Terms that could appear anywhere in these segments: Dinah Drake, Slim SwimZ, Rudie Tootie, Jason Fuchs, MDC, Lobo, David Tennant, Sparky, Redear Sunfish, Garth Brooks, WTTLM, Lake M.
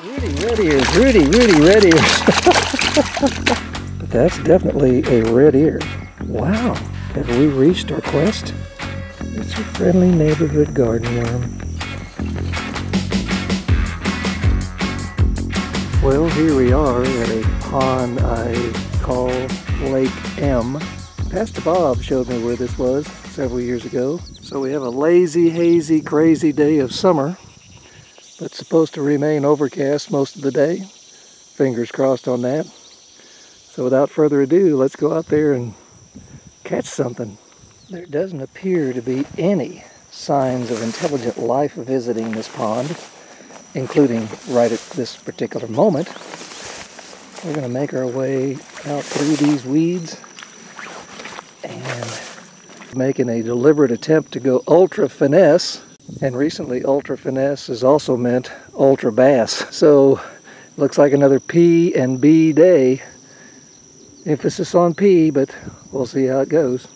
Red ears. But that's definitely a red ear. Wow, have we reached our quest? It's a friendly neighborhood garden worm. Well, here we are at a pond I call Lake M. Pastor Bob showed me where this was several years ago. So we have a lazy, hazy, crazy day of summer that's supposed to remain overcast most of the day. Fingers crossed on that. So without further ado, let's go out there and catch something. There doesn't appear to be any signs of intelligent life visiting this pond, including right at this particular moment. We're going to make our way out through these weeds and making a deliberate attempt to go ultra finesse. And recently ultra finesse has also meant ultra bass. So looks like another P and B day. Emphasis on P, but we'll see how it goes.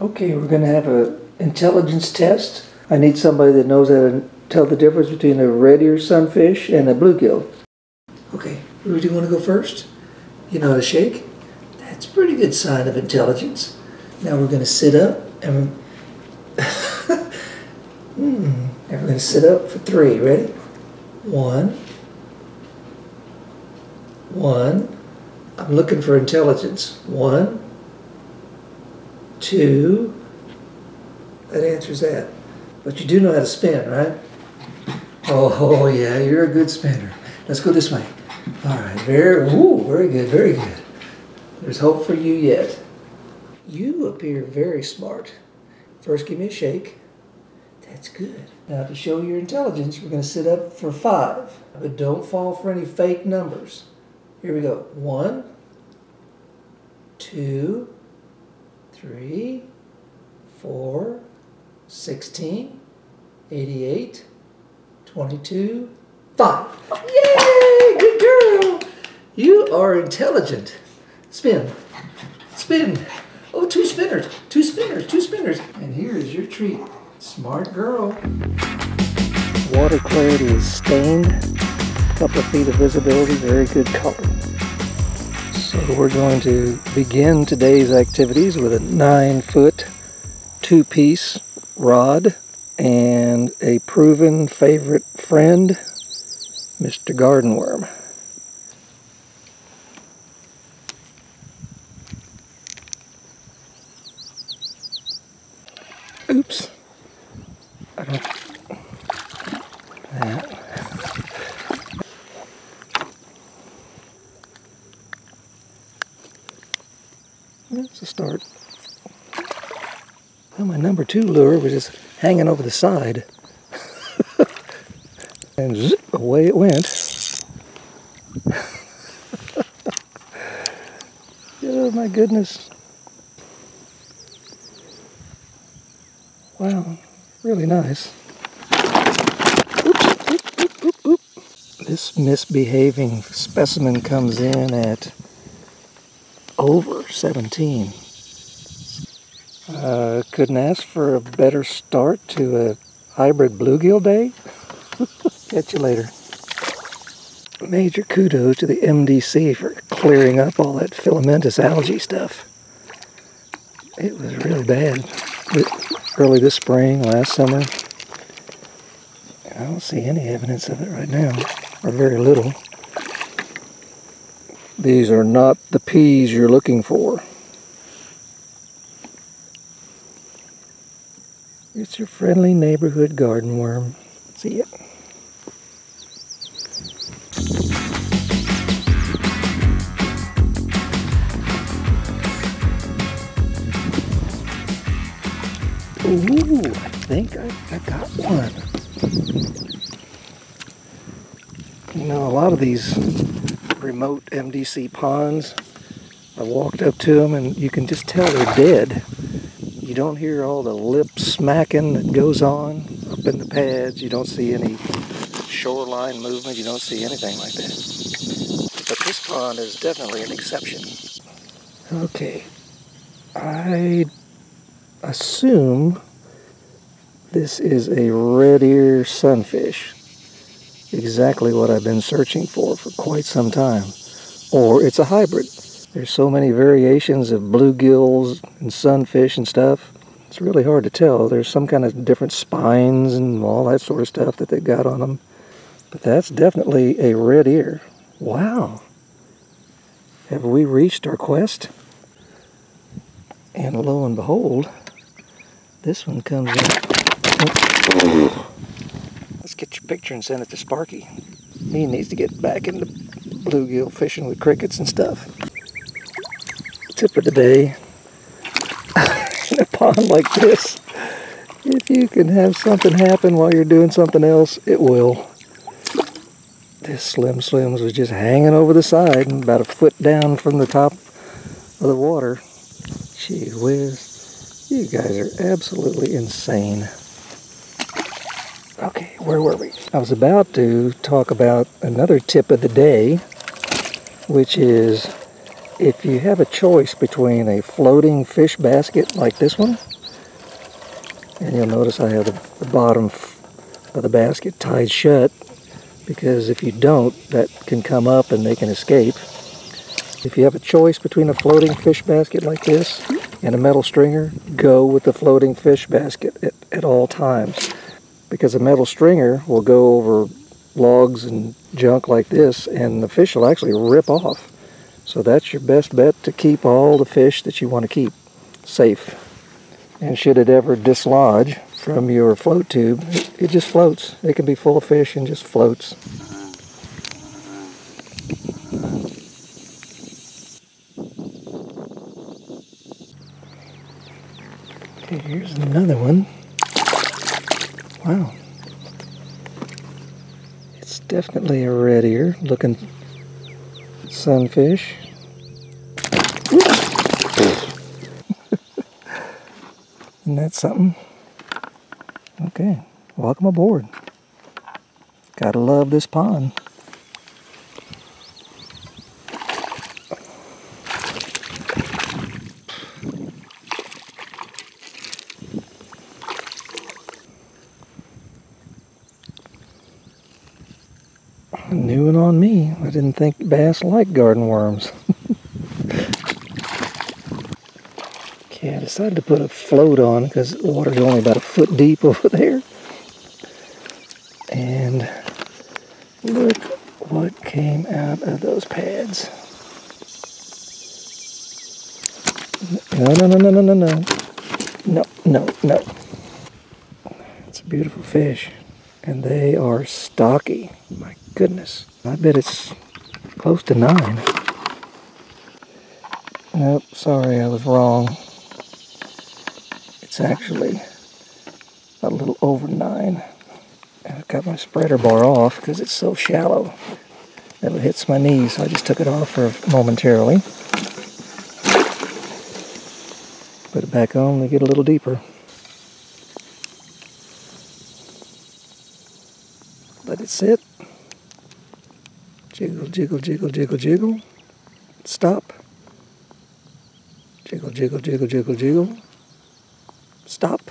Okay, we're going to have an intelligence test. I need somebody that knows how to tell the difference between a red-eared sunfish and a bluegill. Okay, Rudy, you want to go first? You know how to shake? That's a pretty good sign of intelligence. Now we're going to sit up, and we're going to sit up for three. Ready? One. I'm looking for intelligence. 1, 2. That answers that. But you do know how to spin, right? Oh yeah, you're a good spinner. Let's go this way. All right. Very good. There's hope for you yet. You appear very smart. First, give me a shake. That's good. Now, to show your intelligence, we're going to sit up for 5. But don't fall for any fake numbers. Here we go. 1, 2, 3, 4, 16, 88, 22, 5. Yay! Good girl! You are intelligent. Spin. Oh, 2 spinners. And here is your treat. Smart girl. Water clarity is stained. A couple of feet of visibility, very good color. So we're going to begin today's activities with a 9-foot 2-piece rod and a proven favorite friend, Mr. Garden Worm. Oops. I don't... That's a start. Well, my number 2 lure was just hanging over the side. And zip, away it went. Oh my goodness. Wow, really nice. Oop. This misbehaving specimen comes in at over 17. Couldn't ask for a better start to a hybrid bluegill day. Catch you later. Major kudos to the MDC for clearing up all that filamentous algae stuff. It was really bad. Early this spring, last summer. I don't see any evidence of it right now, or very little. These are not the peas you're looking for. It's your friendly neighborhood garden worm. See ya. Ooh, I think I got one. You know, a lot of these remote MDC ponds, I walked up to them and you can just tell they're dead. You don't hear all the lip smacking that goes on up in the pads. You don't see any shoreline movement. You don't see anything like that. But this pond is definitely an exception. Okay, I assume this is a red-ear sunfish. exactly what I've been searching for quite some time. Or it's a hybrid. There's so many variations of bluegills and sunfish and stuff. It's really hard to tell. There's some kind of different spines and all that sort of stuff that they got on them. But that's definitely a red ear. Wow. Have we reached our quest? And lo and behold, this one comes in. Let's get your picture and send it to Sparky. He needs to get back into bluegill fishing with crickets and stuff. Tip of the day. In a pond like this, if you can have something happen while you're doing something else, it will. This Slim SwimZ was just hanging over the side, about a foot down from the top of the water. Gee whiz, you guys are absolutely insane. Okay, where were we? I was about to talk about another tip of the day, which is if you have a choice between a floating fish basket like this one, and you'll notice I have the bottom of the basket tied shut, because if you don't, that can come up and they can escape. If you have a choice between a floating fish basket like this and a metal stringer, go with the floating fish basket at all times, because a metal stringer will go over logs and junk like this and the fish will actually rip off. So that's your best bet to keep all the fish that you want to keep safe. And should it ever dislodge from your float tube, it just floats. It can be full of fish and just floats. Okay, here's another one. Wow. It's definitely a red ear looking sunfish. Isn't that something? Okay, welcome aboard. Gotta love this pond. New and on me. I didn't think bass liked garden worms. Okay, I decided to put a float on because the water's only about a foot deep over there. And look what came out of those pads. No. It's a beautiful fish. And they are stocky. My goodness. I bet it's close to 9. Nope, sorry, I was wrong. It's actually a little over 9. I've got my spreader bar off because it's so shallow that it hits my knees, so I just took it off for momentarily. Put it back on, they get a little deeper. Let it sit. Jiggle, jiggle, jiggle, jiggle, jiggle. Stop. Jiggle, jiggle, jiggle, jiggle, jiggle. Stop.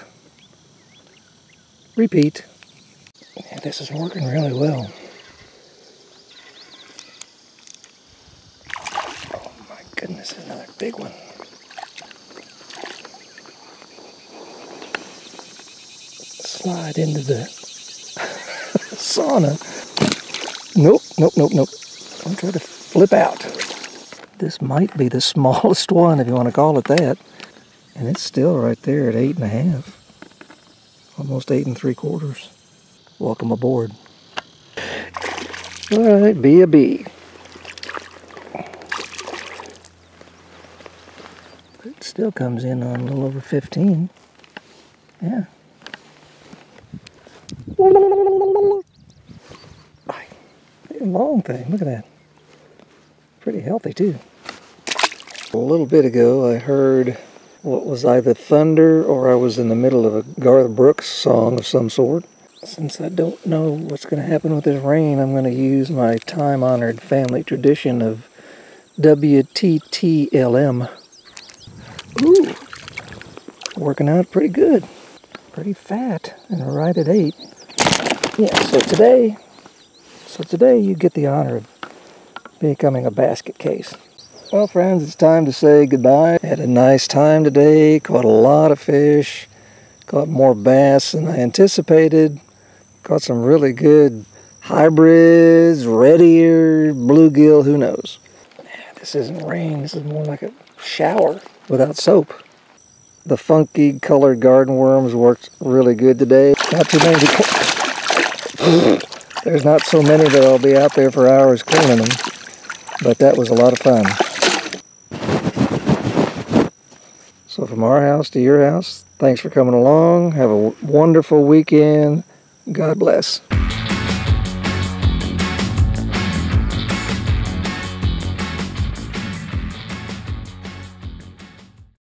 Repeat. Yeah, this is working really well. Oh my goodness, another big one. Slide into the sauna. Nope. Don't try to flip out. This might be the smallest one, if you want to call it that. And it's still right there at 8.5. Almost 8 3/4. Welcome aboard. All right, be a bee. It still comes in on a little over 15. Yeah. Long thing, look at that. Pretty healthy too. A little bit ago I heard what was either thunder or I was in the middle of a Garth Brooks song of some sort. Since I don't know what's going to happen with this rain, I'm going to use my time-honored family tradition of WTTLM. Ooh, working out pretty good. Pretty fat and right at 8. Yeah, so today So today you get the honor of becoming a basket case. Well, friends, it's time to say goodbye. Had a nice time today, caught a lot of fish, caught more bass than I anticipated, caught some really good hybrids, red ear, bluegill, who knows. This isn't rain, this is more like a shower without soap. The funky colored garden worms worked really good today. Not too many to There's not so many that I'll be out there for hours cleaning them, but that was a lot of fun. So from our house to your house, thanks for coming along. Have a wonderful weekend. God bless.